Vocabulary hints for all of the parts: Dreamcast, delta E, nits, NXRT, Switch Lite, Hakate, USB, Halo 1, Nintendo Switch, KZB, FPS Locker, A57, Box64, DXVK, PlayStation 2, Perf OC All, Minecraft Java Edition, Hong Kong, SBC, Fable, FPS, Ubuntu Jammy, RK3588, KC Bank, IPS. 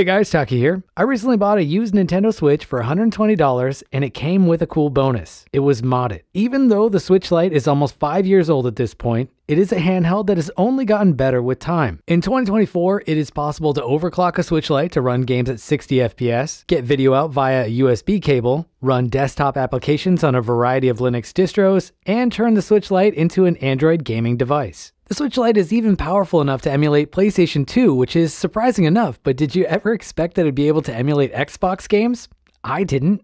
Hey guys, Taki here. I recently bought a used Nintendo Switch for $120 and it came with a cool bonus. It was modded. Even though the Switch Lite is almost 5 years old at this point, it is a handheld that has only gotten better with time. In 2024, it is possible to overclock a Switch Lite to run games at 60 FPS, get video out via a USB cable, run desktop applications on a variety of Linux distros, and turn the Switch Lite into an Android gaming device. The Switch Lite is even powerful enough to emulate PlayStation 2, which is surprising enough, but did you ever expect that it'd be able to emulate Xbox games? I didn't.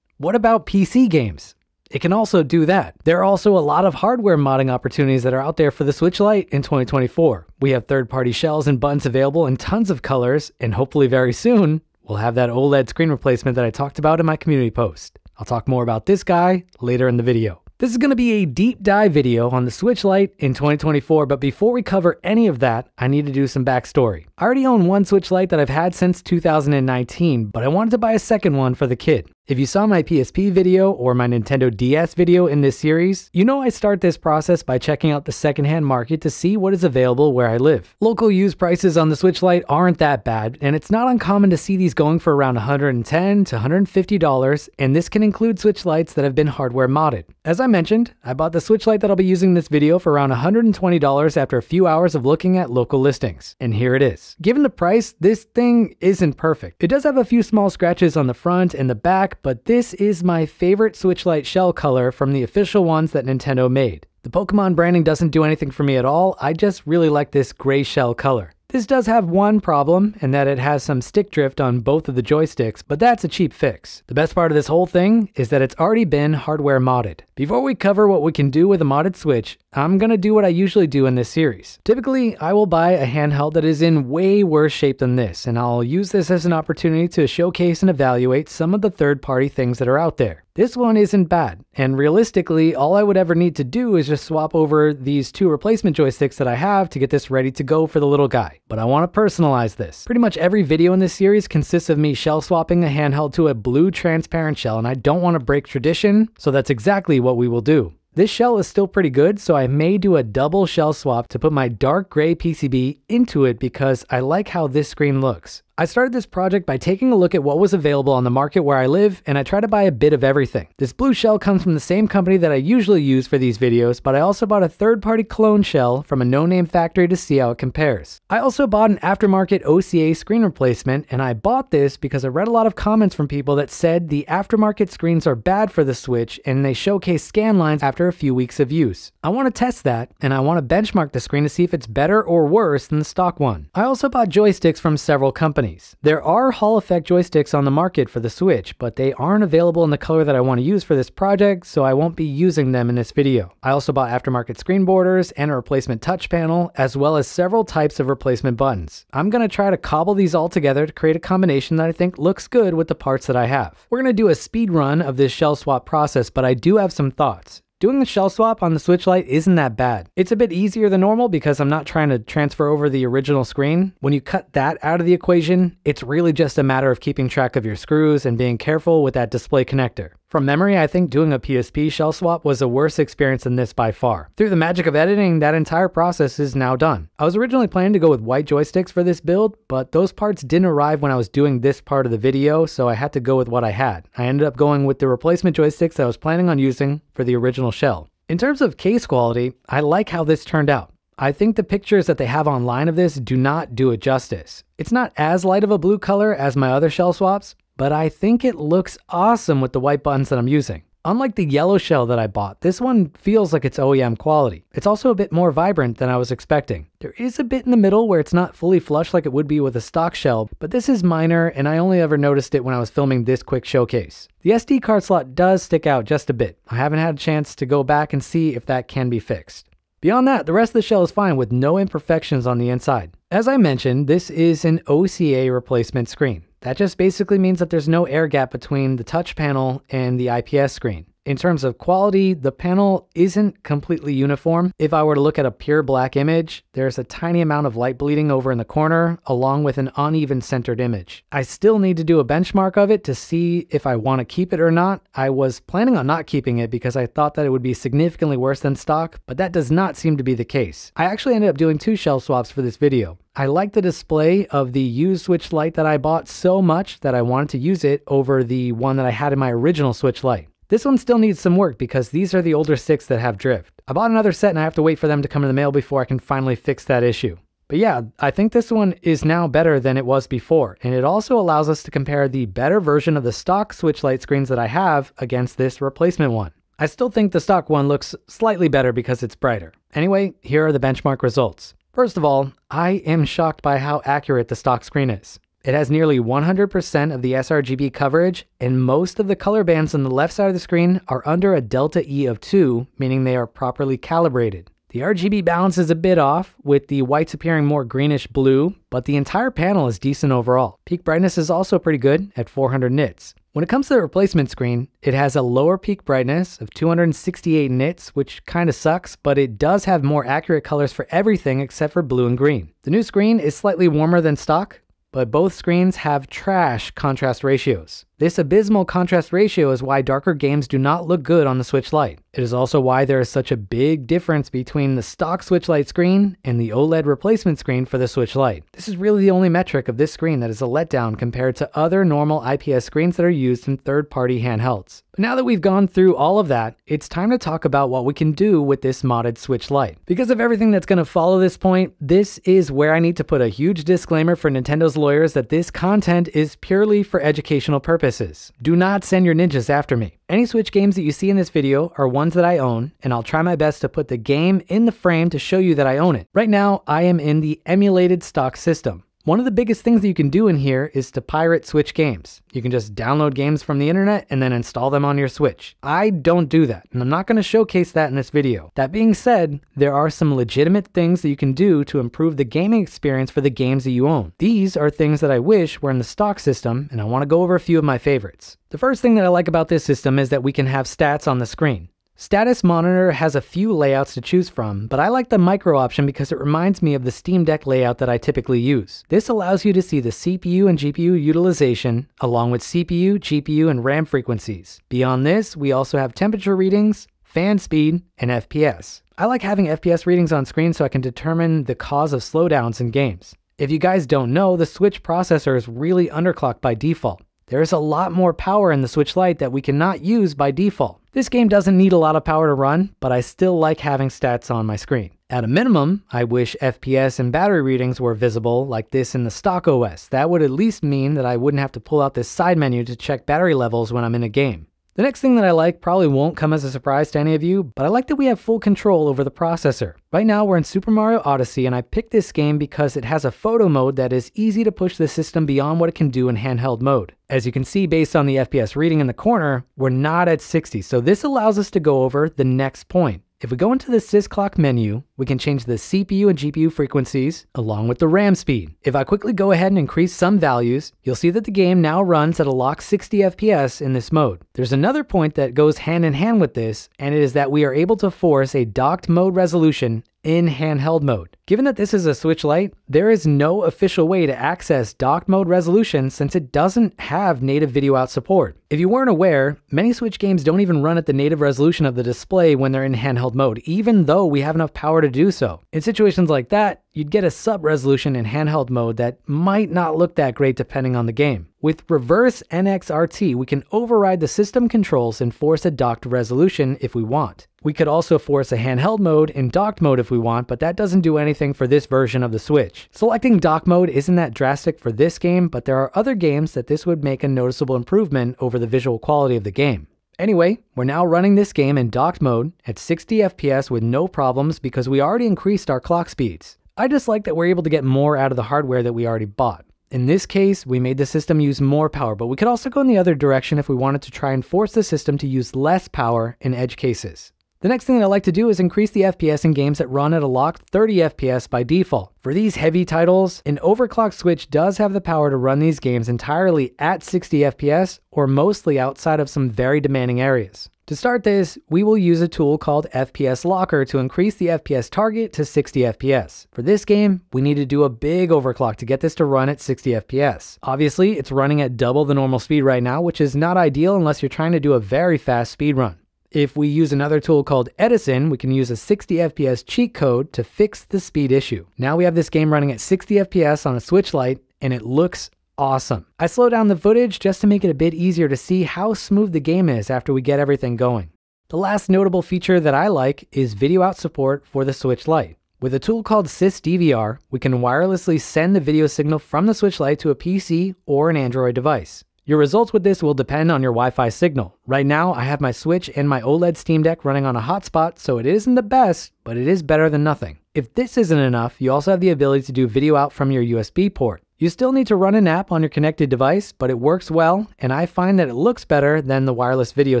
What about PC games? It can also do that. There are also a lot of hardware modding opportunities that are out there for the Switch Lite in 2024. We have third-party shells and buttons available in tons of colors, and hopefully very soon, we'll have that OLED screen replacement that I talked about in my community post. I'll talk more about this guy later in the video. This is going to be a deep dive video on the Switch Lite in 2024, but before we cover any of that, I need to do some backstory. I already own one Switch Lite that I've had since 2019, but I wanted to buy a second one for the kid. If you saw my PSP video or my Nintendo DS video in this series, you know I start this process by checking out the secondhand market to see what is available where I live. Local used prices on the Switch Lite aren't that bad, and it's not uncommon to see these going for around $110 to $150, and this can include Switch Lites that have been hardware modded. As I mentioned, I bought the Switch Lite that I'll be using in this video for around $120 after a few hours of looking at local listings, and here it is. Given the price, this thing isn't perfect. It does have a few small scratches on the front and the back, but this is my favorite Switch Lite shell color from the official ones that Nintendo made. The Pokemon branding doesn't do anything for me at all, I just really like this gray shell color. This does have one problem, and that it has some stick drift on both of the joysticks, but that's a cheap fix. The best part of this whole thing is that it's already been hardware modded. Before we cover what we can do with a modded Switch, I'm gonna do what I usually do in this series. Typically, I will buy a handheld that is in way worse shape than this, and I'll use this as an opportunity to showcase and evaluate some of the third-party things that are out there. This one isn't bad, and realistically, all I would ever need to do is just swap over these two replacement joysticks that I have to get this ready to go for the little guy. But I want to personalize this. Pretty much every video in this series consists of me shell swapping a handheld to a blue transparent shell, and I don't want to break tradition, so that's exactly what we will do. This shell is still pretty good, so I may do a double shell swap to put my dark gray PCB into it because I like how this screen looks. I started this project by taking a look at what was available on the market where I live, and I try to buy a bit of everything. This blue shell comes from the same company that I usually use for these videos, but I also bought a third-party clone shell from a no-name factory to see how it compares. I also bought an aftermarket OCA screen replacement, and I bought this because I read a lot of comments from people that said the aftermarket screens are bad for the Switch, and they showcase scan lines after a few weeks of use. I want to test that, and I want to benchmark the screen to see if it's better or worse than the stock one. I also bought joysticks from several companies. There are Hall effect joysticks on the market for the Switch, but they aren't available in the color that I want to use for this project, so I won't be using them in this video. I also bought aftermarket screen borders and a replacement touch panel, as well as several types of replacement buttons. I'm going to try to cobble these all together to create a combination that I think looks good with the parts that I have. We're going to do a speed run of this shell swap process, but I do have some thoughts. Doing the shell swap on the Switch Lite isn't that bad. It's a bit easier than normal because I'm not trying to transfer over the original screen. When you cut that out of the equation, it's really just a matter of keeping track of your screws and being careful with that display connector. From memory, I think doing a PSP shell swap was a worse experience than this by far. Through the magic of editing, that entire process is now done. I was originally planning to go with white joysticks for this build, but those parts didn't arrive when I was doing this part of the video, so I had to go with what I had. I ended up going with the replacement joysticks I was planning on using for the original shell. In terms of case quality, I like how this turned out. I think the pictures that they have online of this do not do it justice. It's not as light of a blue color as my other shell swaps, but I think it looks awesome with the white buttons that I'm using. Unlike the yellow shell that I bought, this one feels like it's OEM quality. It's also a bit more vibrant than I was expecting. There is a bit in the middle where it's not fully flush like it would be with a stock shell, but this is minor and I only ever noticed it when I was filming this quick showcase. The SD card slot does stick out just a bit. I haven't had a chance to go back and see if that can be fixed. Beyond that, the rest of the shell is fine with no imperfections on the inside. As I mentioned, this is an OCA replacement screen. That just basically means that there's no air gap between the touch panel and the IPS screen. In terms of quality, the panel isn't completely uniform. If I were to look at a pure black image, there's a tiny amount of light bleeding over in the corner, along with an uneven centered image. I still need to do a benchmark of it to see if I want to keep it or not. I was planning on not keeping it because I thought that it would be significantly worse than stock, but that does not seem to be the case. I actually ended up doing two shell swaps for this video. I like the display of the used Switch Lite that I bought so much that I wanted to use it over the one that I had in my original Switch Lite. This one still needs some work because these are the older sticks that have drift. I bought another set and I have to wait for them to come in the mail before I can finally fix that issue. But yeah, I think this one is now better than it was before, and it also allows us to compare the better version of the stock Switch Lite screens that I have against this replacement one. I still think the stock one looks slightly better because it's brighter. Anyway, here are the benchmark results. First of all, I am shocked by how accurate the stock screen is. It has nearly 100% of the sRGB coverage, and most of the color bands on the left side of the screen are under a delta E of 2, meaning they are properly calibrated. The RGB balance is a bit off, with the whites appearing more greenish blue, but the entire panel is decent overall. Peak brightness is also pretty good at 400 nits. When it comes to the replacement screen, it has a lower peak brightness of 268 nits, which kinda sucks, but it does have more accurate colors for everything except for blue and green. The new screen is slightly warmer than stock, but both screens have trash contrast ratios. This abysmal contrast ratio is why darker games do not look good on the Switch Lite. It is also why there is such a big difference between the stock Switch Lite screen and the OLED replacement screen for the Switch Lite. This is really the only metric of this screen that is a letdown compared to other normal IPS screens that are used in third-party handhelds. But now that we've gone through all of that, it's time to talk about what we can do with this modded Switch Lite. Because of everything that's gonna follow this point, this is where I need to put a huge disclaimer for Nintendo's lawyers that this content is purely for educational purposes. Do not send your ninjas after me. Any Switch games that you see in this video are ones that I own, and I'll try my best to put the game in the frame to show you that I own it. Right now, I am in the emulated stock system. One of the biggest things that you can do in here is to pirate Switch games. You can just download games from the internet and then install them on your Switch. I don't do that, and I'm not going to showcase that in this video. That being said, there are some legitimate things that you can do to improve the gaming experience for the games that you own. These are things that I wish were in the stock system, and I want to go over a few of my favorites. The first thing that I like about this system is that we can have stats on the screen. Status Monitor has a few layouts to choose from, but I like the micro option because it reminds me of the Steam Deck layout that I typically use. This allows you to see the CPU and GPU utilization, along with CPU, GPU, and RAM frequencies. Beyond this, we also have temperature readings, fan speed, and FPS. I like having FPS readings on screen so I can determine the cause of slowdowns in games. If you guys don't know, the Switch processor is really underclocked by default. There is a lot more power in the Switch Lite that we cannot use by default. This game doesn't need a lot of power to run, but I still like having stats on my screen. At a minimum, I wish FPS and battery readings were visible like this in the stock OS. That would at least mean that I wouldn't have to pull out this side menu to check battery levels when I'm in a game. The next thing that I like probably won't come as a surprise to any of you, but I like that we have full control over the processor. Right now we're in Super Mario Odyssey, and I picked this game because it has a photo mode that is easy to push the system beyond what it can do in handheld mode. As you can see based on the FPS reading in the corner, we're not at 60, so this allows us to go over the next point. If we go into the sysclock menu, we can change the CPU and GPU frequencies along with the RAM speed. If I quickly go ahead and increase some values, you'll see that the game now runs at a locked 60 FPS in this mode. There's another point that goes hand in hand with this, and it is that we are able to force a docked mode resolution in handheld mode. Given that this is a Switch Lite, there is no official way to access docked mode resolution since it doesn't have native video out support. If you weren't aware, many Switch games don't even run at the native resolution of the display when they're in handheld mode, even though we have enough power to do so. In situations like that, you'd get a sub-resolution in handheld mode that might not look that great depending on the game. With reverse NXRT, we can override the system controls and force a docked resolution if we want. We could also force a handheld mode and docked mode if we want, but that doesn't do anything for this version of the Switch. Selecting dock mode isn't that drastic for this game, but there are other games that this would make a noticeable improvement over the visual quality of the game. Anyway, we're now running this game in docked mode at 60 FPS with no problems because we already increased our clock speeds. I just like that we're able to get more out of the hardware that we already bought. In this case, we made the system use more power, but we could also go in the other direction if we wanted to try and force the system to use less power in edge cases. The next thing that I like to do is increase the FPS in games that run at a locked 30 FPS by default. For these heavy titles, an overclocked Switch does have the power to run these games entirely at 60 FPS or mostly outside of some very demanding areas. To start this, we will use a tool called FPS Locker to increase the FPS target to 60 FPS. For this game, we need to do a big overclock to get this to run at 60 FPS. Obviously, it's running at double the normal speed right now, which is not ideal unless you're trying to do a very fast speed run. If we use another tool called Edison, we can use a 60 FPS cheat code to fix the speed issue. Now we have this game running at 60 FPS on a Switch Lite, and it looks awesome. I slow down the footage just to make it a bit easier to see how smooth the game is after we get everything going. The last notable feature that I like is video out support for the Switch Lite. With a tool called SysDVR, we can wirelessly send the video signal from the Switch Lite to a PC or an Android device. Your results with this will depend on your Wi-Fi signal. Right now, I have my Switch and my OLED Steam Deck running on a hotspot, so it isn't the best, but it is better than nothing. If this isn't enough, you also have the ability to do video out from your USB port. You still need to run an app on your connected device, but it works well, and I find that it looks better than the wireless video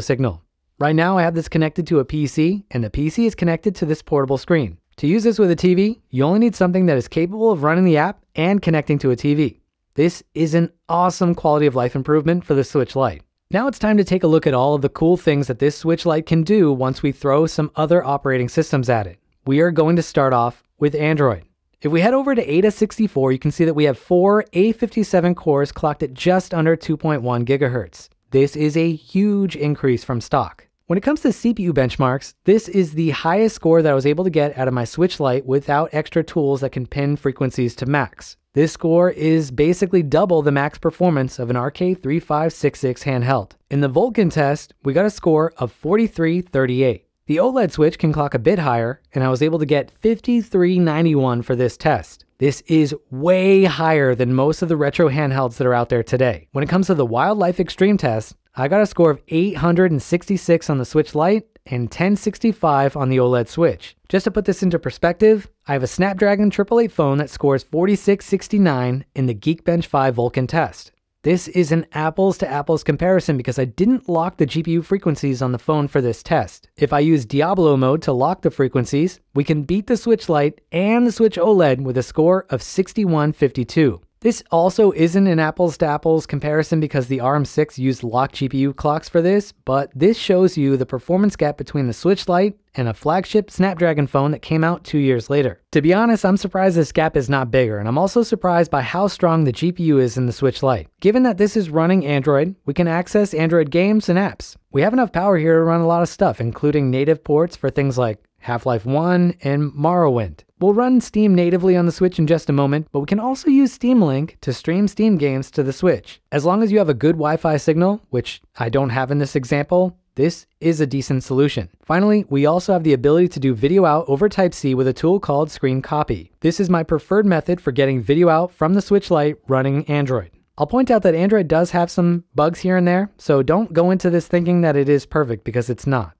signal. Right now, I have this connected to a PC, and the PC is connected to this portable screen. To use this with a TV, you only need something that is capable of running the app and connecting to a TV. This is an awesome quality of life improvement for the Switch Lite. Now it's time to take a look at all of the cool things that this Switch Lite can do once we throw some other operating systems at it. We are going to start off with Android. If we head over to ADA64, you can see that we have 4 A57 cores clocked at just under 2.1 GHz. This is a huge increase from stock. When it comes to CPU benchmarks, this is the highest score that I was able to get out of my Switch Lite without extra tools that can pin frequencies to max. This score is basically double the max performance of an RK3588 handheld. In the Vulkan test, we got a score of 4338. The OLED Switch can clock a bit higher, and I was able to get 5391 for this test. This is way higher than most of the retro handhelds that are out there today. When it comes to the Wildlife Extreme test, I got a score of 866 on the Switch Lite and 1065 on the OLED Switch. Just to put this into perspective, I have a Snapdragon 888 phone that scores 4669 in the Geekbench 5 Vulkan test. This is an apples to apples comparison because I didn't lock the GPU frequencies on the phone for this test. If I use Diablo mode to lock the frequencies, we can beat the Switch Lite and the Switch OLED with a score of 6152. This also isn't an apples to apples comparison because the ARM6 used locked GPU clocks for this, but this shows you the performance gap between the Switch Lite and a flagship Snapdragon phone that came out 2 years later. To be honest, I'm surprised this gap is not bigger, and I'm also surprised by how strong the GPU is in the Switch Lite. Given that this is running Android, we can access Android games and apps. We have enough power here to run a lot of stuff, including native ports for things like Half-Life 1 and Morrowind. We'll run Steam natively on the Switch in just a moment, but we can also use Steam Link to stream Steam games to the Switch. As long as you have a good Wi-Fi signal, which I don't have in this example, this is a decent solution. Finally, we also have the ability to do video out over Type-C with a tool called Screen Copy. This is my preferred method for getting video out from the Switch Lite running Android. I'll point out that Android does have some bugs here and there, so don't go into this thinking that it is perfect because it's not.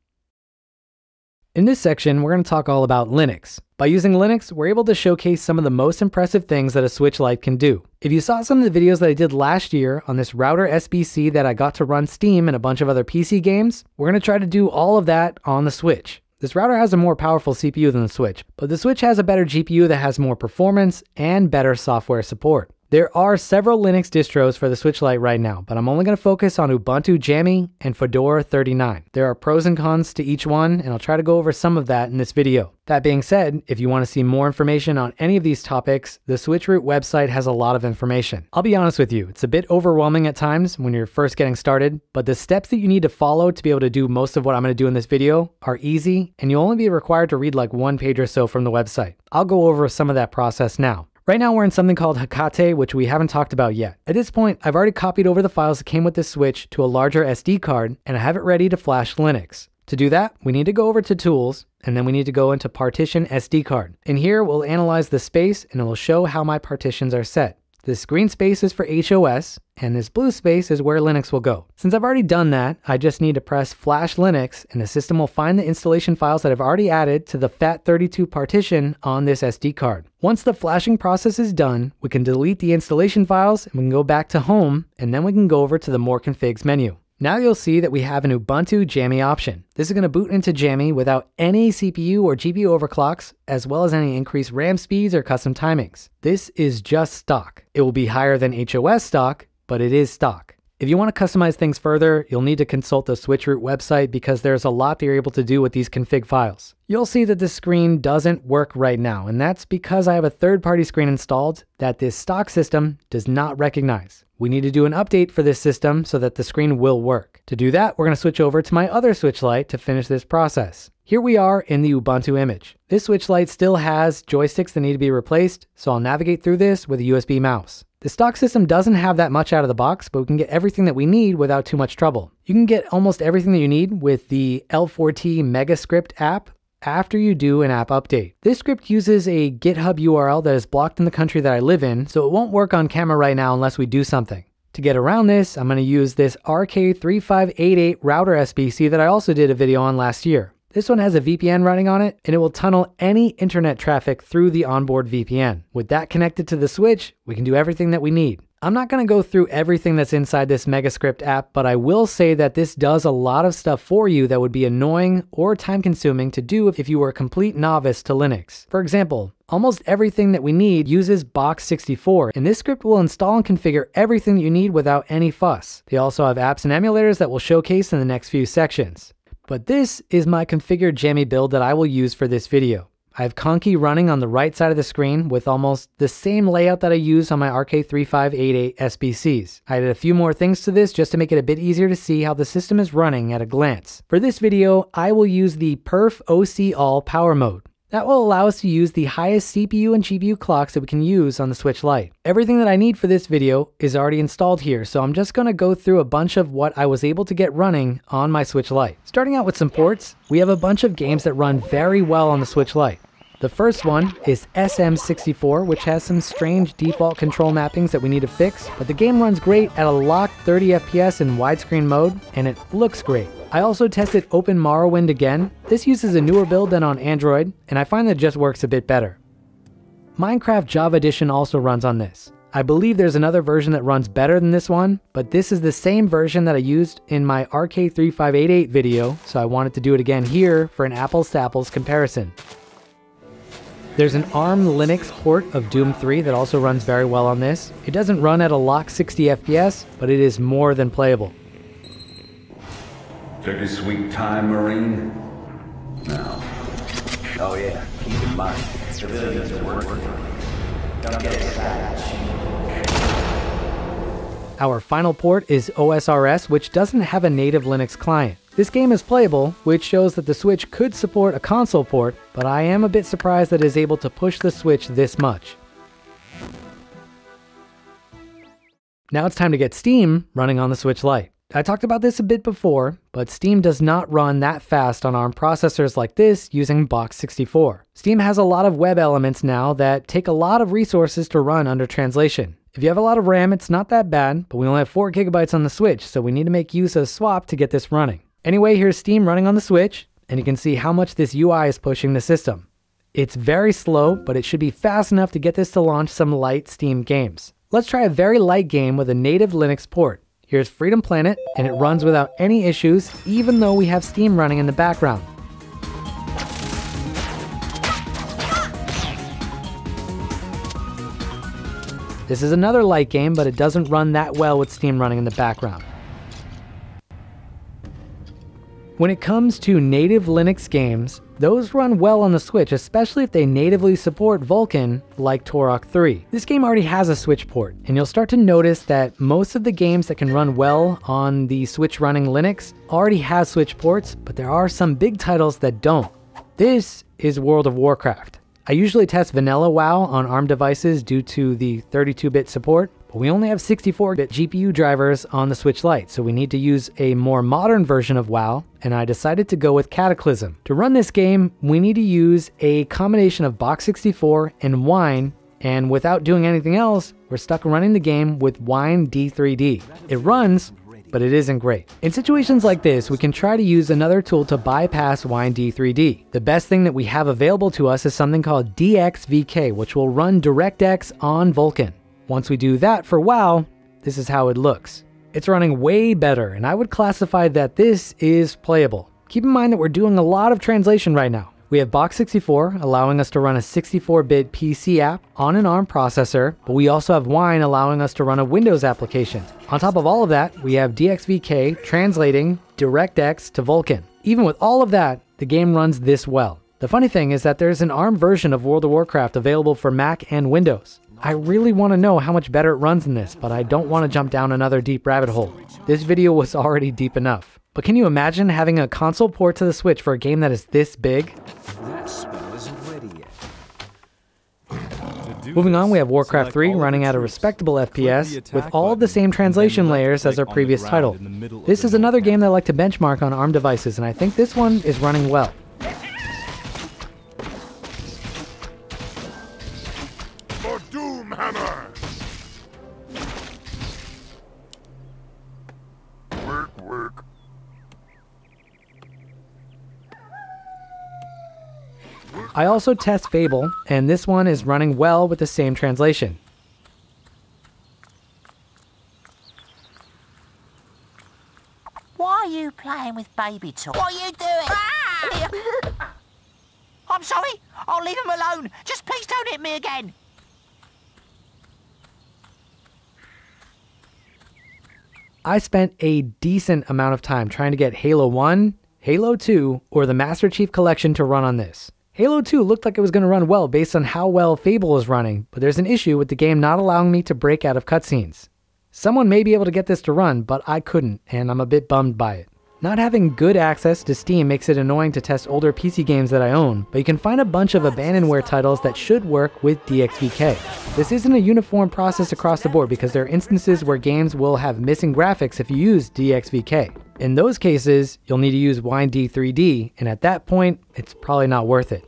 In this section, we're going to talk all about Linux. By using Linux, we're able to showcase some of the most impressive things that a Switch Lite can do. If you saw some of the videos that I did last year on this router SBC that I got to run Steam and a bunch of other PC games, we're going to try to do all of that on the Switch. This router has a more powerful CPU than the Switch, but the Switch has a better GPU that has more performance and better software support. There are several Linux distros for the Switch Lite right now, but I'm only going to focus on Ubuntu Jammy and Fedora 39. There are pros and cons to each one, and I'll try to go over some of that in this video. That being said, if you want to see more information on any of these topics, the Switchroot website has a lot of information. I'll be honest with you, it's a bit overwhelming at times when you're first getting started, but the steps that you need to follow to be able to do most of what I'm going to do in this video are easy, and you'll only be required to read like one page or so from the website. I'll go over some of that process now. Right now we're in something called Hakate, which we haven't talked about yet. At this point, I've already copied over the files that came with this Switch to a larger SD card, and I have it ready to flash Linux. To do that, we need to go over to Tools, and then we need to go into Partition SD Card. In here, we'll analyze the space, and it will show how my partitions are set. This green space is for HOS, and this blue space is where Linux will go. Since I've already done that, I just need to press Flash Linux, and the system will find the installation files that I've already added to the FAT32 partition on this SD card. Once the flashing process is done, we can delete the installation files and we can go back to Home, and then we can go over to the More Configs menu. Now you'll see that we have an Ubuntu Jammy option. This is going to boot into Jammy without any CPU or GPU overclocks, as well as any increased RAM speeds or custom timings. This is just stock. It will be higher than HOS stock, but it is stock. If you want to customize things further, you'll need to consult the Switchroot website because there's a lot that you're able to do with these config files. You'll see that this screen doesn't work right now, and that's because I have a third-party screen installed that this stock system does not recognize. We need to do an update for this system so that the screen will work. To do that, we're going to switch over to my other Switch Lite to finish this process. Here we are in the Ubuntu image. This Switch Lite still has joysticks that need to be replaced, so I'll navigate through this with a USB mouse. The stock system doesn't have that much out of the box, but we can get everything that we need without too much trouble. You can get almost everything that you need with the L4T Megascript app after you do an app update. This script uses a GitHub URL that is blocked in the country that I live in, so it won't work on camera right now unless we do something. To get around this, I'm going to use this RK3588 router SBC that I also did a video on last year. This one has a VPN running on it, and it will tunnel any internet traffic through the onboard VPN. With that connected to the Switch, we can do everything that we need. I'm not going to go through everything that's inside this Megascript app, but I will say that this does a lot of stuff for you that would be annoying or time-consuming to do if you were a complete novice to Linux. For example, almost everything that we need uses Box64, and this script will install and configure everything that you need without any fuss. They also have apps and emulators that we'll showcase in the next few sections. But this is my configured Jammy build that I will use for this video. I have Conky running on the right side of the screen with almost the same layout that I used on my RK3588 SBCs. I added a few more things to this just to make it a bit easier to see how the system is running at a glance. For this video, I will use the Perf OC All power mode. That will allow us to use the highest CPU and GPU clocks that we can use on the Switch Lite. Everything that I need for this video is already installed here, so I'm just going to go through a bunch of what I was able to get running on my Switch Lite. Starting out with some ports, we have a bunch of games that run very well on the Switch Lite. The first one is SM64, which has some strange default control mappings that we need to fix, but the game runs great at a locked 30 FPS in widescreen mode, and it looks great. I also tested Open Morrowind again. This uses a newer build than on Android, and I find that it just works a bit better. Minecraft Java Edition also runs on this. I believe there's another version that runs better than this one, but this is the same version that I used in my RK3588 video, so I wanted to do it again here for an apples-to-apples comparison. There's an ARM Linux port of Doom 3 that also runs very well on this. It doesn't run at a locked 60 FPS, but it is more than playable. Took a sweet time, Marine? No. Oh yeah, keep in mind, civilians are working. Don't get excited. Our final port is OSRS, which doesn't have a native Linux client. This game is playable, which shows that the Switch could support a console port, but I am a bit surprised that it is able to push the Switch this much. Now it's time to get Steam running on the Switch Lite. I talked about this a bit before, but Steam does not run that fast on ARM processors like this using Box64. Steam has a lot of web elements now that take a lot of resources to run under translation. If you have a lot of RAM, it's not that bad, but we only have 4 GB on the Switch, so we need to make use of swap to get this running. Anyway, here's Steam running on the Switch, and you can see how much this UI is pushing the system. It's very slow, but it should be fast enough to get this to launch some light Steam games. Let's try a very light game with a native Linux port. Here's Freedom Planet, and it runs without any issues, even though we have Steam running in the background. This is another light game, but it doesn't run that well with Steam running in the background. When it comes to native Linux games, those run well on the Switch, especially if they natively support Vulkan, like Turok 3. This game already has a Switch port, and you'll start to notice that most of the games that can run well on the Switch running Linux already have Switch ports, but there are some big titles that don't. This is World of Warcraft. I usually test vanilla WoW on ARM devices due to the 32-bit support, but we only have 64-bit GPU drivers on the Switch Lite, so we need to use a more modern version of WoW, and I decided to go with Cataclysm. To run this game, we need to use a combination of Box64 and Wine, and without doing anything else, we're stuck running the game with Wine D3D. It runs, but it isn't great. In situations like this, we can try to use another tool to bypass Wine D3D. The best thing that we have available to us is something called DXVK, which will run DirectX on Vulkan. Once we do that for WoW, this is how it looks. It's running way better, and I would classify that this is playable. Keep in mind that we're doing a lot of translation right now. We have Box64, allowing us to run a 64-bit PC app on an ARM processor, but we also have Wine, allowing us to run a Windows application. On top of all of that, we have DXVK translating DirectX to Vulkan. Even with all of that, the game runs this well. The funny thing is that there's an ARM version of World of Warcraft available for Mac and Windows. I really want to know how much better it runs in this, but I don't want to jump down another deep rabbit hole. This video was already deep enough. But can you imagine having a console port to the Switch for a game that is this big? That spell isn't ready yet. Moving on, we have Warcraft 3 running at a respectable FPS with all the same translation layers as our previous title. This is another game that I like to benchmark on ARM devices, and I think this one is running well. I also test Fable, and this one is running well with the same translation. Why are you playing with baby toys? What are you doing? Ah! I'm sorry, I'll leave him alone. Just please don't hit me again. I spent a decent amount of time trying to get Halo 1, Halo 2, or the Master Chief Collection to run on this. Halo 2 looked like it was going to run well based on how well Fable is running, but there's an issue with the game not allowing me to break out of cutscenes. Someone may be able to get this to run, but I couldn't, and I'm a bit bummed by it. Not having good access to Steam makes it annoying to test older PC games that I own, but you can find a bunch of abandonware titles that should work with DXVK. This isn't a uniform process across the board because there are instances where games will have missing graphics if you use DXVK. In those cases, you'll need to use WineD3D, and at that point, it's probably not worth it.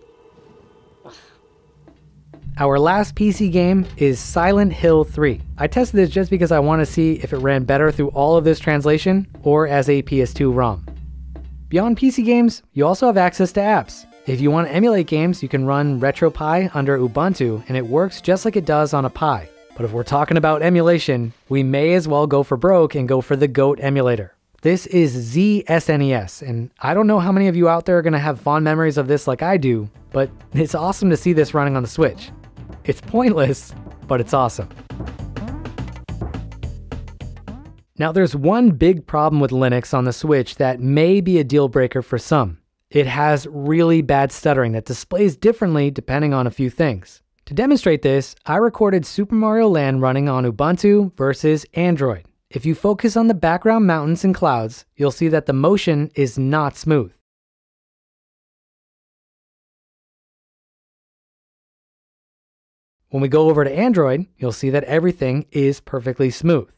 Our last PC game is Silent Hill 3. I tested this just because I want to see if it ran better through all of this translation or as a PS2 ROM. Beyond PC games, you also have access to apps. If you want to emulate games, you can run RetroPie under Ubuntu, and it works just like it does on a Pi. But if we're talking about emulation, we may as well go for broke and go for the GOAT emulator. This is ZSNES, and I don't know how many of you out there are going to have fond memories of this like I do, but it's awesome to see this running on the Switch. It's pointless, but it's awesome. Now there's one big problem with Linux on the Switch that may be a deal breaker for some. It has really bad stuttering that displays differently depending on a few things. To demonstrate this, I recorded Super Mario Land running on Ubuntu versus Android. If you focus on the background mountains and clouds, you'll see that the motion is not smooth. When we go over to Android, you'll see that everything is perfectly smooth.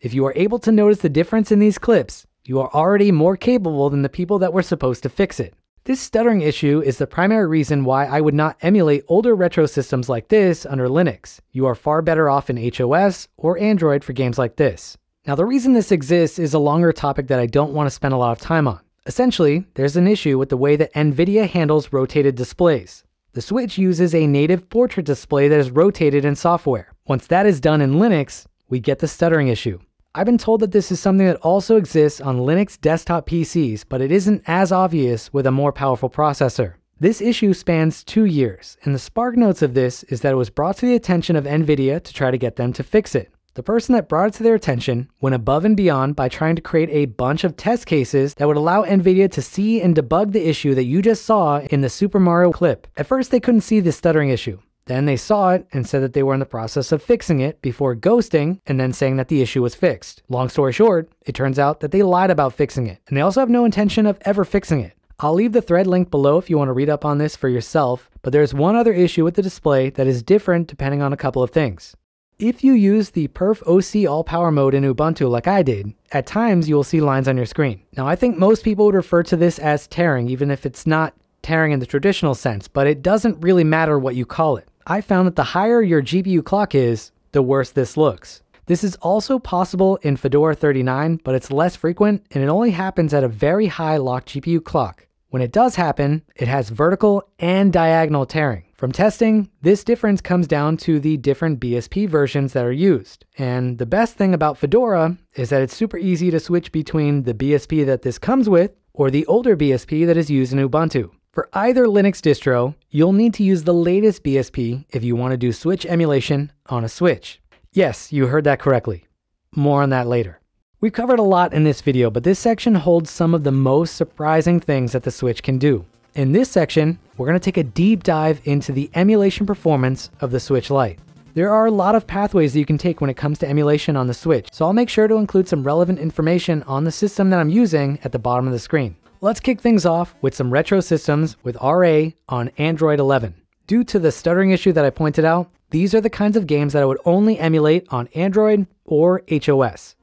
If you are able to notice the difference in these clips, you are already more capable than the people that were supposed to fix it. This stuttering issue is the primary reason why I would not emulate older retro systems like this under Linux. You are far better off in HOS or Android for games like this. Now the reason this exists is a longer topic that I don't want to spend a lot of time on. Essentially, there's an issue with the way that NVIDIA handles rotated displays. The Switch uses a native portrait display that is rotated in software. Once that is done in Linux, we get the stuttering issue. I've been told that this is something that also exists on Linux desktop PCs, but it isn't as obvious with a more powerful processor. This issue spans 2 years, and the spark notes of this is that it was brought to the attention of NVIDIA to try to get them to fix it. The person that brought it to their attention went above and beyond by trying to create a bunch of test cases that would allow NVIDIA to see and debug the issue that you just saw in the Super Mario clip. At first, they couldn't see the stuttering issue. Then they saw it and said that they were in the process of fixing it before ghosting and then saying that the issue was fixed. Long story short, it turns out that they lied about fixing it, and they also have no intention of ever fixing it. I'll leave the thread link below if you want to read up on this for yourself, but there's one other issue with the display that is different depending on a couple of things. If you use the Perf OC All Power mode in Ubuntu like I did, at times you will see lines on your screen. Now I think most people would refer to this as tearing, even if it's not tearing in the traditional sense, but it doesn't really matter what you call it. I found that the higher your GPU clock is, the worse this looks. This is also possible in Fedora 39, but it's less frequent and it only happens at a very high locked GPU clock. When it does happen, it has vertical and diagonal tearing. From testing, this difference comes down to the different BSP versions that are used. And the best thing about Fedora is that it's super easy to switch between the BSP that this comes with or the older BSP that is used in Ubuntu. For either Linux distro, you'll need to use the latest BSP if you want to do Switch emulation on a Switch. Yes, you heard that correctly. More on that later. We've covered a lot in this video, but this section holds some of the most surprising things that the Switch can do. In this section, we're going to take a deep dive into the emulation performance of the Switch Lite. There are a lot of pathways that you can take when it comes to emulation on the Switch, so I'll make sure to include some relevant information on the system that I'm using at the bottom of the screen. Let's kick things off with some retro systems with RA on Android 11. Due to the stuttering issue that I pointed out, these are the kinds of games that I would only emulate on Android or HOS.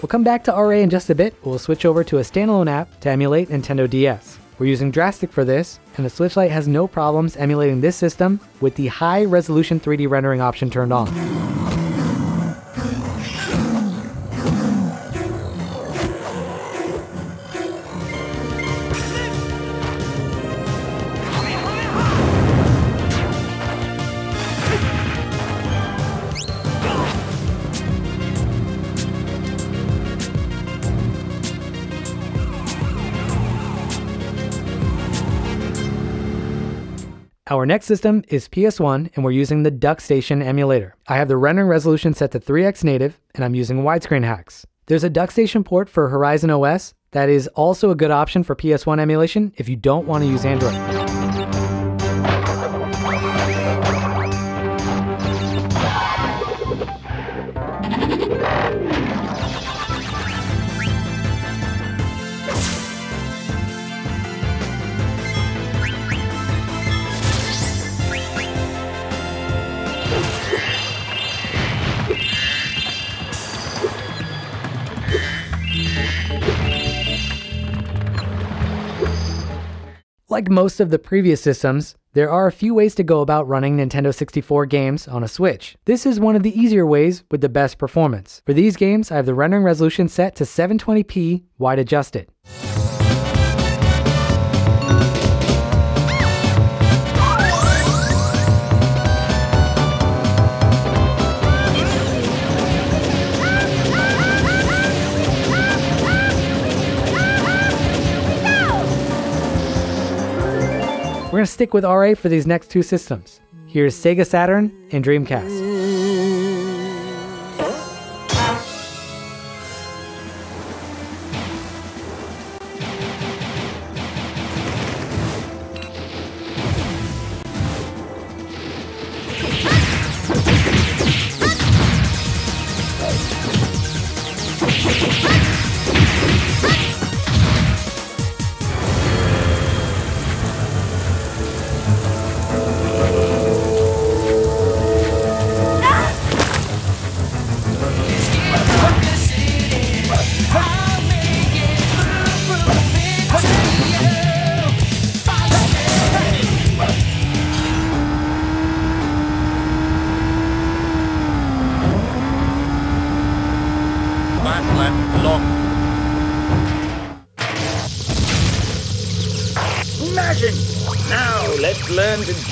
We'll come back to RA in just a bit, but we'll switch over to a standalone app to emulate Nintendo DS. We're using Drastic for this, and the Switch Lite has no problems emulating this system with the high-resolution 3D rendering option turned on. Our next system is PS1, and we're using the DuckStation emulator. I have the rendering resolution set to 3x native, and I'm using widescreen hacks. There's a DuckStation port for Horizon OS that is also a good option for PS1 emulation if you don't want to use Android. Like most of the previous systems, there are a few ways to go about running Nintendo 64 games on a Switch. This is one of the easier ways with the best performance. For these games, I have the rendering resolution set to 720p wide adjusted. We're going to stick with RA for these next two systems. Here's Sega Saturn and Dreamcast.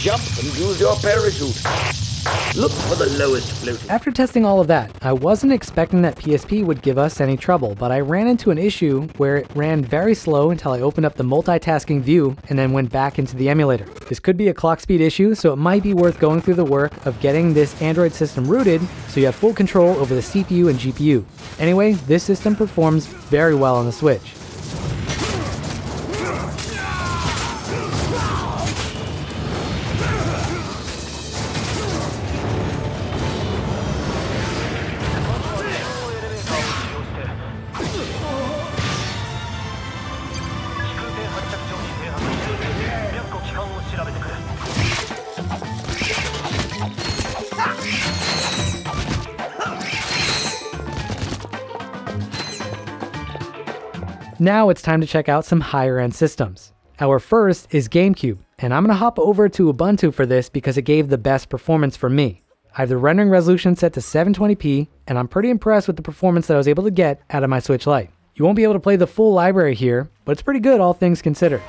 Jump and use your parachute. Look for the lowest floating. After testing all of that, I wasn't expecting that PSP would give us any trouble, but I ran into an issue where it ran very slow until I opened up the multitasking view and then went back into the emulator. This could be a clock speed issue, so it might be worth going through the work of getting this Android system rooted so you have full control over the CPU and GPU. Anyway, this system performs very well on the Switch. Now it's time to check out some higher-end systems. Our first is GameCube, and I'm gonna hop over to Ubuntu for this because it gave the best performance for me. I have the rendering resolution set to 720p, and I'm pretty impressed with the performance that I was able to get out of my Switch Lite. You won't be able to play the full library here, but it's pretty good all things considered.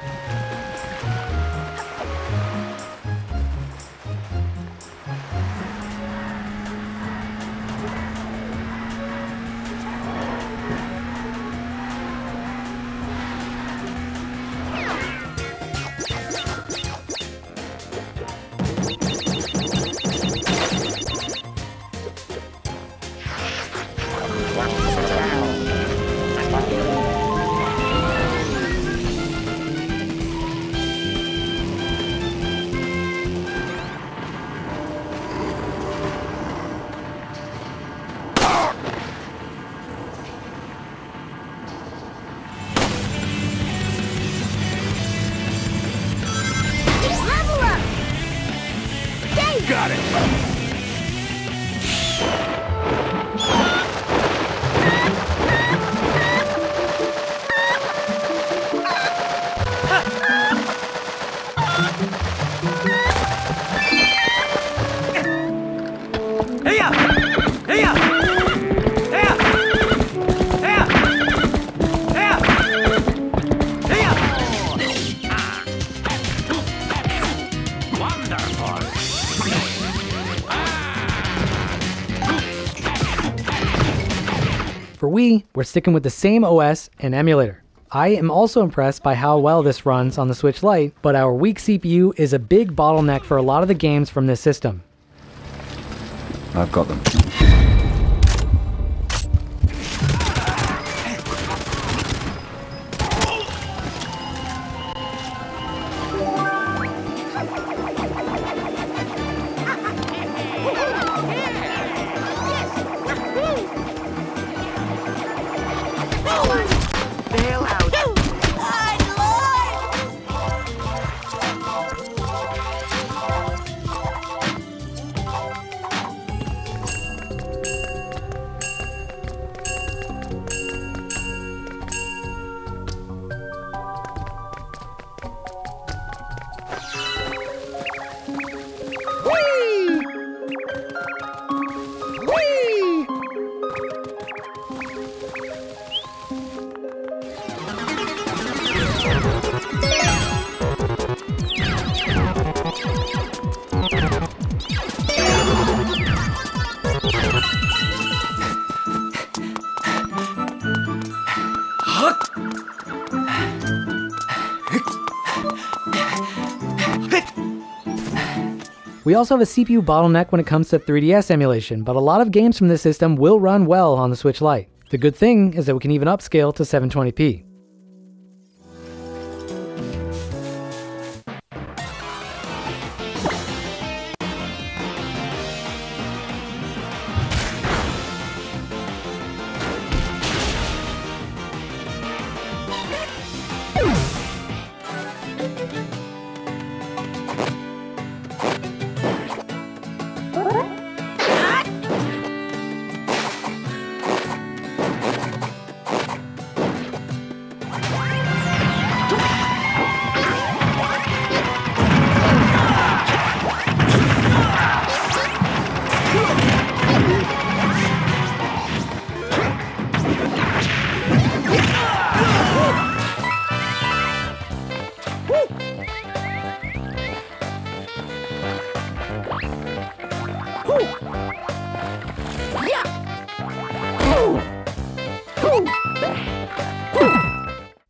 For Wii, we're sticking with the same OS and emulator. I am also impressed by how well this runs on the Switch Lite, but our weak CPU is a big bottleneck for a lot of the games from this system. I've got them. We also have a CPU bottleneck when it comes to 3DS emulation, but a lot of games from this system will run well on the Switch Lite. The good thing is that we can even upscale to 720p.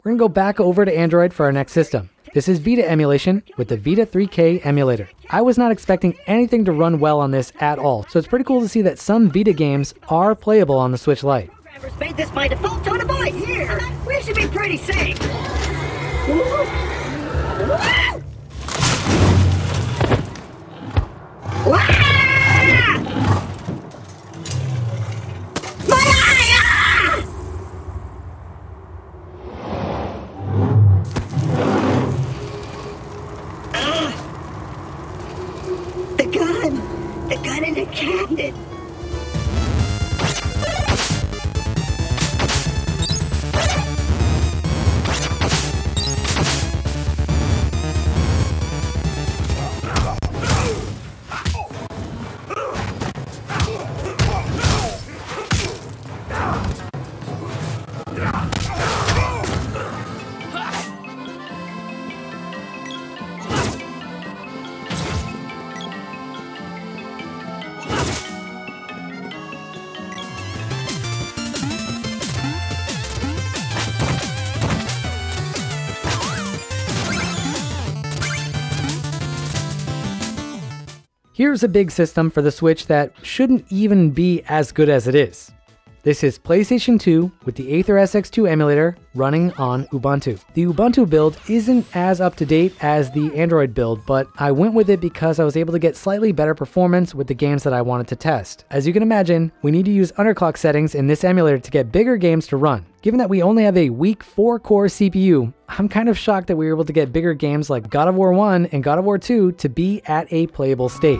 We're gonna go back over to Android for our next system. This is Vita emulation with the Vita 3K emulator. I was not expecting anything to run well on this at all, so it's pretty cool to see that some Vita games are playable on the Switch Lite. Programmers made this by default on a boy here. We should be pretty safe. Here's a big system for the Switch that shouldn't even be as good as it is. This is PlayStation 2 with the Aether SX2 emulator running on Ubuntu. The Ubuntu build isn't as up to date as the Android build, but I went with it because I was able to get slightly better performance with the games that I wanted to test. As you can imagine, we need to use underclock settings in this emulator to get bigger games to run. Given that we only have a weak 4-core CPU, I'm kind of shocked that we were able to get bigger games like God of War 1 and God of War 2 to be at a playable state.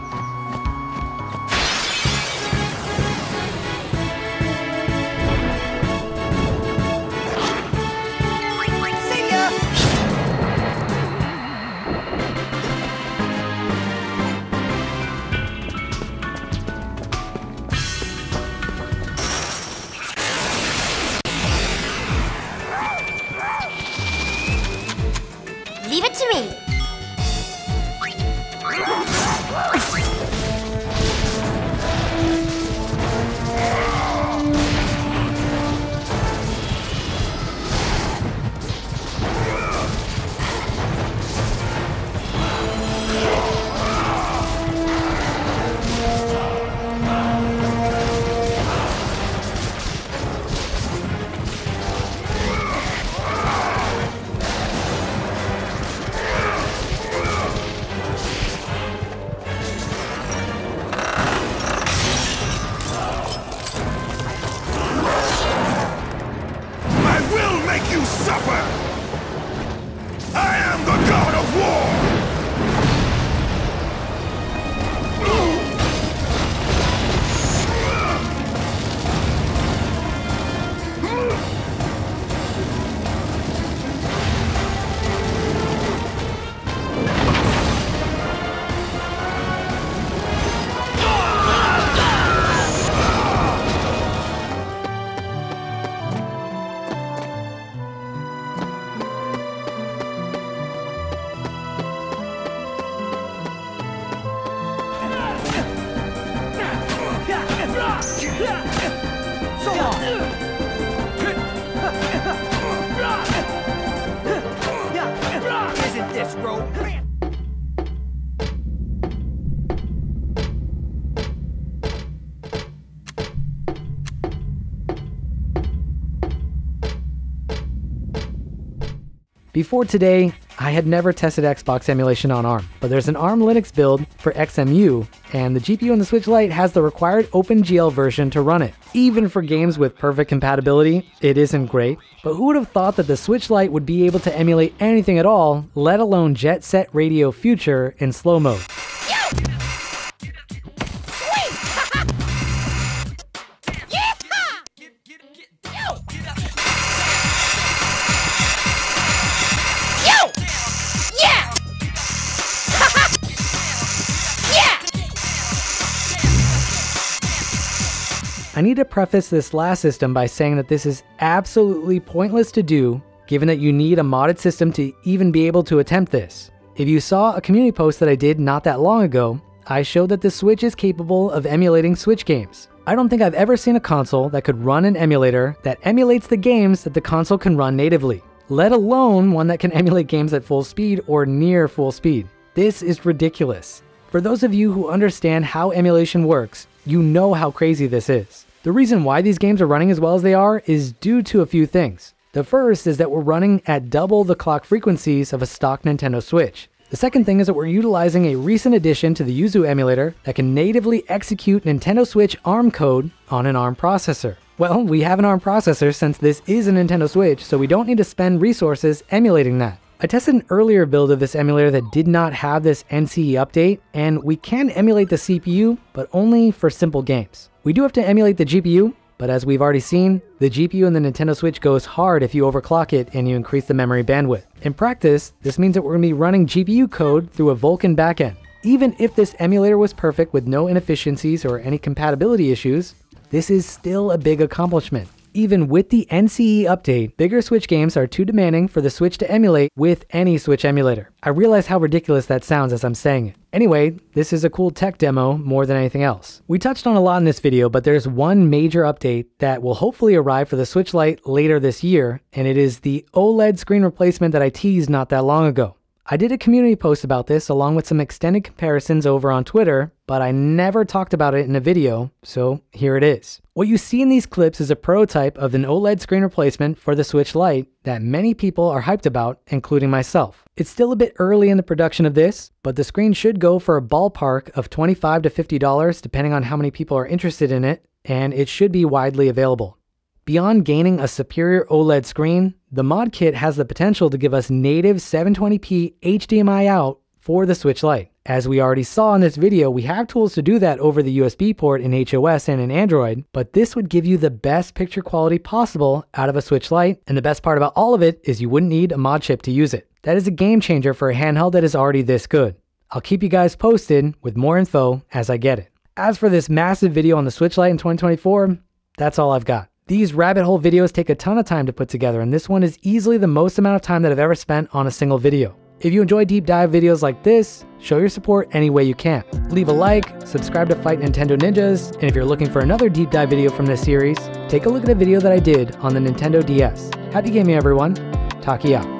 Before today, I had never tested Xbox emulation on ARM, but there's an ARM Linux build for XMU, and the GPU on the Switch Lite has the required OpenGL version to run it. Even for games with perfect compatibility, it isn't great, but who would have thought that the Switch Lite would be able to emulate anything at all, let alone Jet Set Radio Future in slow mode. I need to preface this last system by saying that this is absolutely pointless to do, given that you need a modded system to even be able to attempt this. If you saw a community post that I did not that long ago, I showed that the Switch is capable of emulating Switch games. I don't think I've ever seen a console that could run an emulator that emulates the games that the console can run natively, let alone one that can emulate games at full speed or near full speed. This is ridiculous. For those of you who understand how emulation works, you know how crazy this is. The reason why these games are running as well as they are is due to a few things. The first is that we're running at double the clock frequencies of a stock Nintendo Switch. The second thing is that we're utilizing a recent addition to the Yuzu emulator that can natively execute Nintendo Switch ARM code on an ARM processor. Well, we have an ARM processor since this is a Nintendo Switch, so we don't need to spend resources emulating that. I tested an earlier build of this emulator that did not have this NCE update, and we can emulate the CPU, but only for simple games. We do have to emulate the GPU, but as we've already seen, the GPU in the Nintendo Switch goes hard if you overclock it and you increase the memory bandwidth. In practice, this means that we're going to be running GPU code through a Vulkan backend. Even if this emulator was perfect with no inefficiencies or any compatibility issues, this is still a big accomplishment. Even with the NCE update, bigger Switch games are too demanding for the Switch to emulate with any Switch emulator. I realize how ridiculous that sounds as I'm saying it. Anyway, this is a cool tech demo more than anything else. We touched on a lot in this video, but there's one major update that will hopefully arrive for the Switch Lite later this year, and it is the OLED screen replacement that I teased not that long ago. I did a community post about this along with some extended comparisons over on Twitter, but I never talked about it in a video, so here it is. What you see in these clips is a prototype of an OLED screen replacement for the Switch Lite that many people are hyped about, including myself. It's still a bit early in the production of this, but the screen should go for a ballpark of $25 to $50 depending on how many people are interested in it, and it should be widely available. Beyond gaining a superior OLED screen, the mod kit has the potential to give us native 720p HDMI out for the Switch Lite. As we already saw in this video, we have tools to do that over the USB port in HOS and in Android, but this would give you the best picture quality possible out of a Switch Lite, and the best part about all of it is you wouldn't need a mod chip to use it. That is a game changer for a handheld that is already this good. I'll keep you guys posted with more info as I get it. As for this massive video on the Switch Lite in 2024, that's all I've got. These rabbit hole videos take a ton of time to put together, and this one is easily the most amount of time that I've ever spent on a single video. If you enjoy deep dive videos like this, show your support any way you can. Leave a like, subscribe to Fight Nintendo Ninjas, and if you're looking for another deep dive video from this series, take a look at a video that I did on the Nintendo DS. Happy gaming, everyone. Taki out.